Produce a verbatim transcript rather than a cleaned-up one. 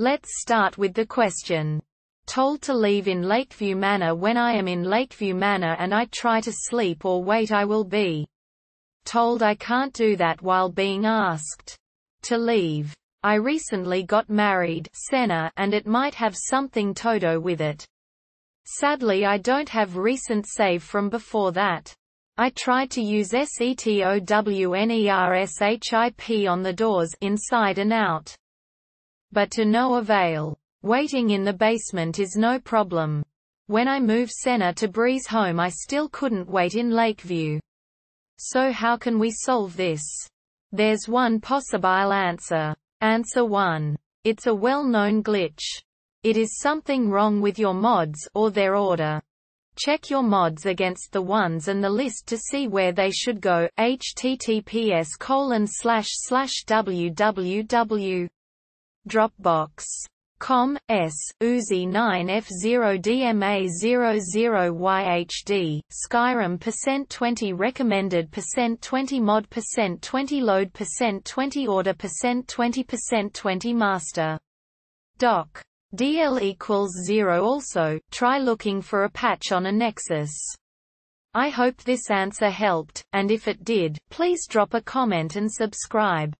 Let's start with the question. Told to leave in Lakeview Manor. When I am in Lakeview Manor and I try to sleep or wait, I will be told I can't do that while being asked to leave. I recently got married, Senna, and it might have something todo with it. Sadly, I don't have recent save from before that. I tried to use SETOWNERSHIP on the doors, inside and out, but to no avail. Waiting in the basement is no problem. When I move Senna to Breeze Home, I still couldn't wait in Lakeview. So how can we solve this? There's one possible answer. Answer one. It's a well-known glitch. It is something wrong with your mods, or their order. Check your mods against the ones in the list to see where they should go. Https colon slash slash www dropbox.com s uzi 9f0 dma 00yhd Skyrim percent 20 recommended percent 20 mod percent 20 load percent 20 order percent 20 percent 20 master doc D L equals zero. Also, try looking for a patch on a Nexus. I hope this answer helped, and if it did, please drop a comment and subscribe.